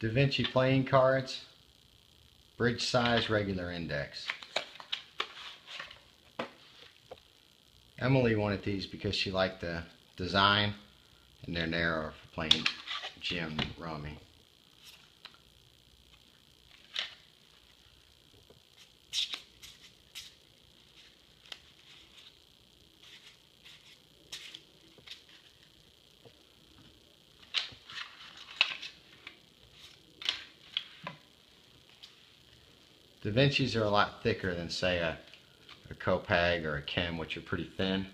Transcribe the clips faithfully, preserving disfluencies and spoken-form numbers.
Da Vinci playing cards, bridge size, regular index. Emily wanted these because she liked the design, and they're narrower for playing gin rummy. Da Vinci's are a lot thicker than, say, a, a Copag or a K E M, which are pretty thin.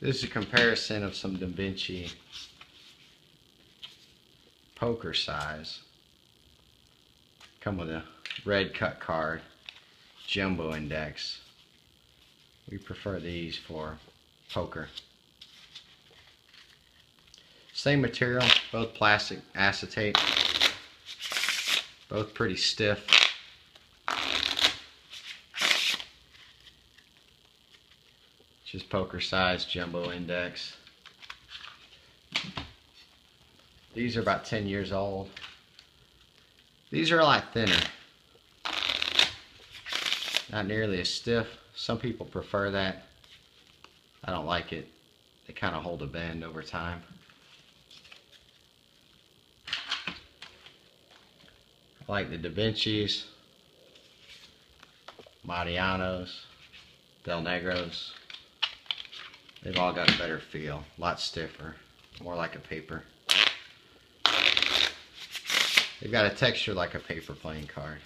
This is a comparison of some Da Vinci poker size. Come with a red cut card, jumbo index. We prefer these for poker. Same material, both plastic acetate, both pretty stiff. Just poker size, jumbo index. These are about ten years old. These are a lot thinner. Not nearly as stiff. Some people prefer that. I don't like it. They kind of hold a bend over time. I like the Da Vinci's, Mariano's, Del Negro's. They've all got a better feel, a lot stiffer, more like a paper. They've got a texture like a paper playing card.